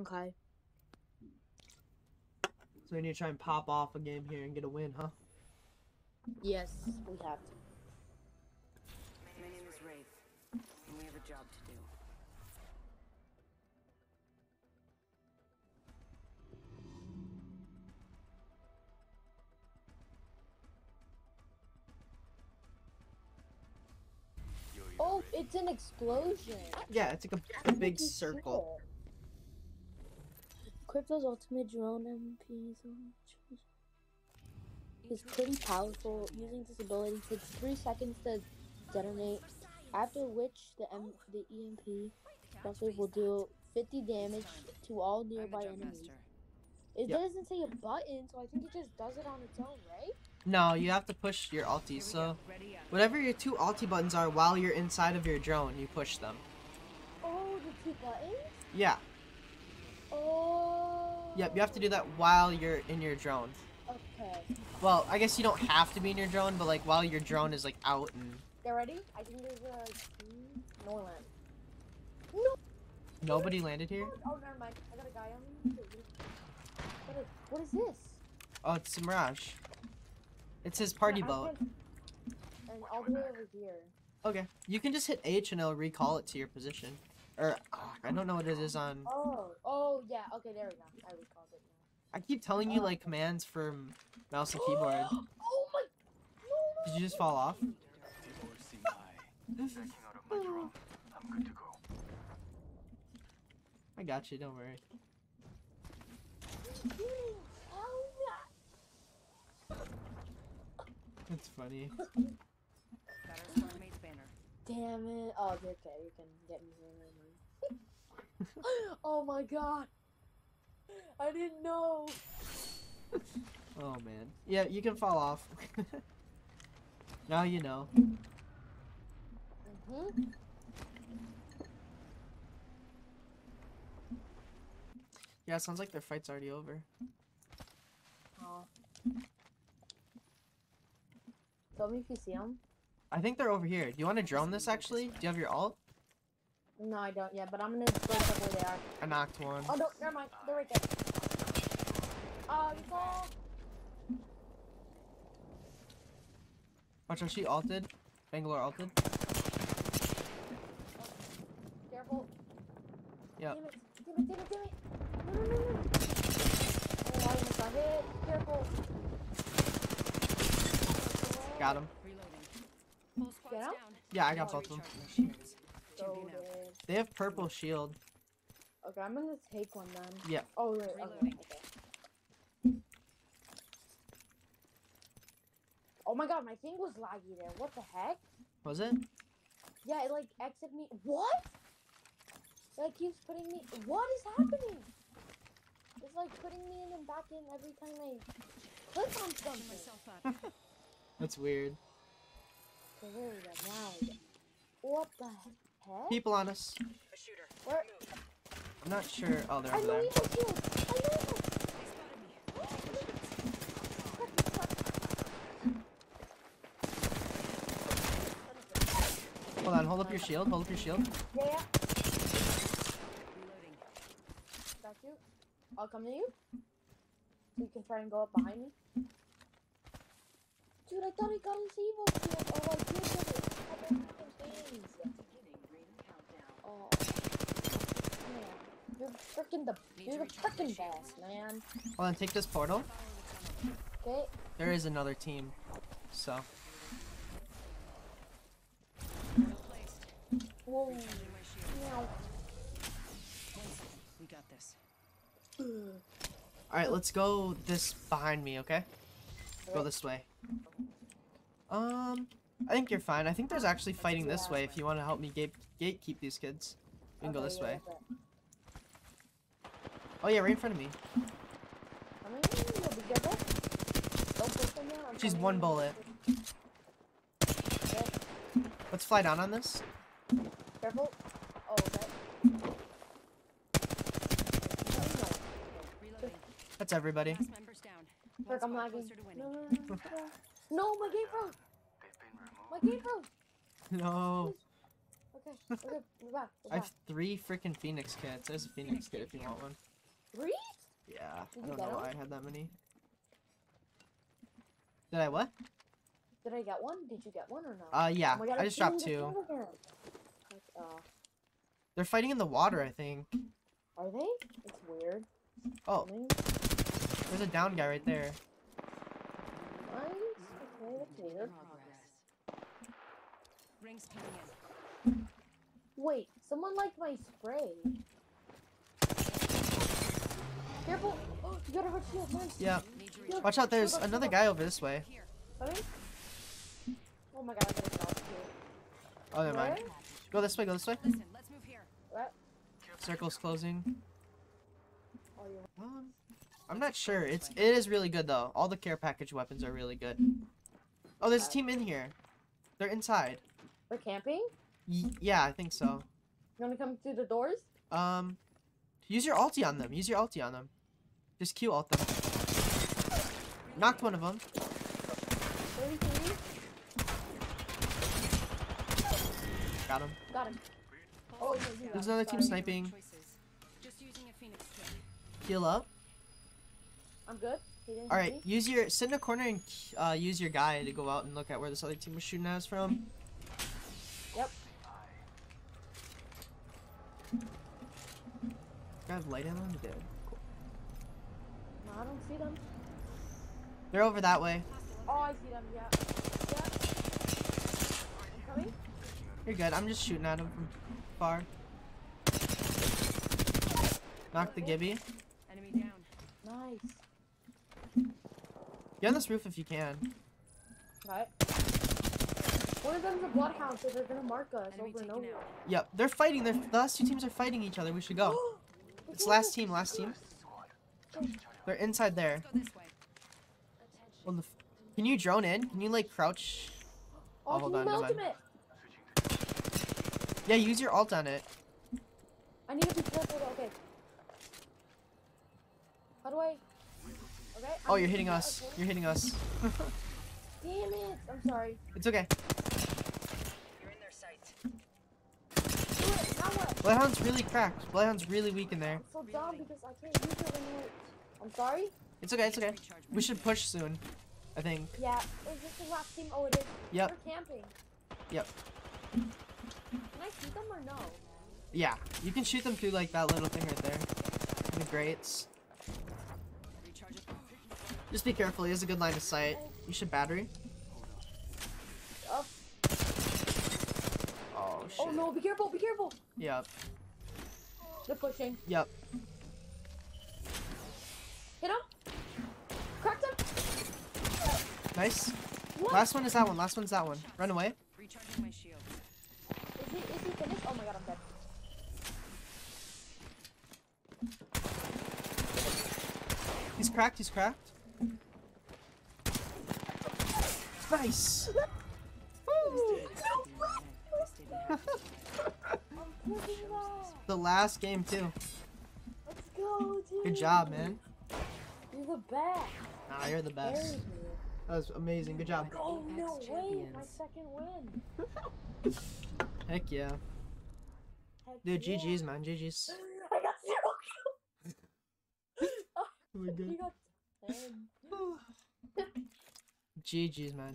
Okay. So we need to try and pop off a game here and get a win, huh? Yes, we have to. My name is Wraith, and we have a job to do. Oh, it's an explosion. Yeah, it's like a big circle. Crypto's ultimate drone MPs is pretty powerful. Using this ability takes 3 seconds to detonate, after which the EMP buster will do 50 damage to all nearby enemies. It doesn't say a button, so I think it just does it on its own, right? No, you have to push your ulti, so whatever your two ulti buttons are while you're inside of your drone, you push them. Oh, the two buttons? Yeah. Oh. Yep, you have to do that while you're in your drone. Okay. Well, I guess you don't have to be in your drone, but like while your drone is like out and... They're ready? I think there's a... No one landed. No! Nobody landed here? Oh, never mind. I got a guy on me. What is this? Oh, it's a Mirage. It's his party boat. And all the way over here. Okay. You can just hit H and it'll recall it to your position. Or, I don't know what it is on... Oh, yeah. Okay, there we go. I recalled it now. I keep telling you, like, commands for mouse and keyboard. Oh my... No, did you just fall off? I'm good to go. I got you, don't worry. That's funny. Damn it. Oh, okay. You can get me here. Oh my god. I didn't know. Oh man. Yeah, you can fall off. Now you know. Mm-hmm. Yeah, it sounds like their fight's already over. Oh. Tell me if you see them. I think they're over here. Do you want to drone this actually? Do you have your ult? No, I don't yet, but I'm gonna go up where they are. I knocked one. Oh, no, never mind. They're right there. Oh, you fall. Watch out, she ulted. Bangalore ulted. Oh, careful. Yeah. Damn it, damn it, damn it, damn it. No. Oh, I almost got hit. Careful. Got him. Yeah? Yeah, I got both of them. So they have purple shield. Okay, I'm gonna take one then. Yeah. Oh, right, okay, okay. Oh my god, my thing was laggy there. What the heck? Was it? Yeah, it like exited me. What? It like keeps putting me. What is happening? It's like putting me in and back in every time I click on something. That's weird. What the heck? People on us. A shooter. Where? I'm not sure. Oh, they're over there. I know Evo shield. Hold on. Hold up your shield. Hold up your shield. Yeah. Reloading. Got you. I'll come to you. So you can try and go up behind me. Dude, I thought I got his Evo shield. Oh, I did get it. Oh, man. You're the frickin' best, man. Hold on, take this portal. Okay. There is another team, so. Whoa. Meow. We got this. Alright, let's go this behind me, okay? Go this way. I think you're fine. I think there's actually fighting this way if you want to help me gatekeep these kids. We can go this way. Oh yeah, right in front of me. She's one bullet. Let's fly down on this. Careful. Oh, okay. That's everybody. Frick, I'm lagging. No, my game froze! My game froze! No. Okay, we're back. I have 3 freaking Phoenix kits. There's a Phoenix kit if you want one. 3? Yeah. Did I don't know why I had that many. Did I what? Did I get one? Did you get one or not? Yeah. Oh God, I just dropped 2. They're fighting in the water, I think. Are they? It's weird. Oh. There's a down guy right there. Nice. Okay, that's weird. Rings coming in. Wait, someone liked my spray. Careful! Oh, you got a hard shield, nice. Yeah. Watch out, there's another guy over this way. Sorry? Oh my God, I'm gonna stop here. Oh, never mind. Go this way, go this way. Listen, let's move here. Circle's closing. I'm not sure. It is really good though. All the care package weapons are really good. Oh, there's a team in here. They're inside. They're camping? Yeah, I think so. You want to come through the doors? Use your ulti on them. Just Q ult them. Knocked one of them. 33. Got him. Oh, there's another team sniping. Just using a Phoenix kit. Heal up. I'm good. Alright, sit in a corner and use your guy to go out and look at where this other team was shooting at us from. Yep. Do I have light ammo? Cool. No, I don't see them. They're over that way. Oh, I see them, yeah. I'm coming. You're good, I'm just shooting at them from far. Knock the Gibby. Enemy down. Nice. Get on this roof if you can. Right. One of them's a Bloodhound, so they're gonna mark us over and over. Yep, they're fighting. The last 2 teams are fighting each other. We should go. It's last team. They're inside there. Well, can you drone in? Can you, like, crouch? Oh, hold on, never mind. Yeah, use your ult on it. I need to be careful. Okay. How do I... Okay, oh, you're hitting us. You're hitting us. Damn it. I'm sorry. It's okay. You're in their sight. Bloodhound's really cracked. Bloodhound's really weak in there. I'm so dumb because I can't use it when you... I'm sorry? It's okay. It's okay. We should push soon, I think. Yeah. Is this the last team? Oh, it is. Yep. We're camping. Yep. Can I shoot them or no? Yeah. You can shoot them through, like, that little thing right there. The grates. Just be careful, he has a good line of sight. You should battery. Oh shit. Oh no, be careful, be careful! Yep. They're pushing. Yep. Hit him! Cracked him! Nice. What? Last one is that one, Run away. Recharging my shield. Is he finished? Oh my God, I'm dead. He's cracked, Nice! The last game, too. Let's go, dude. Good job, man. You're the best. Nah, you're the best. That was amazing. Good job. Oh, no way. My second win. Heck yeah. Dude, GG's, man. GG's. I got 0 kills. You got 10. GG's, man.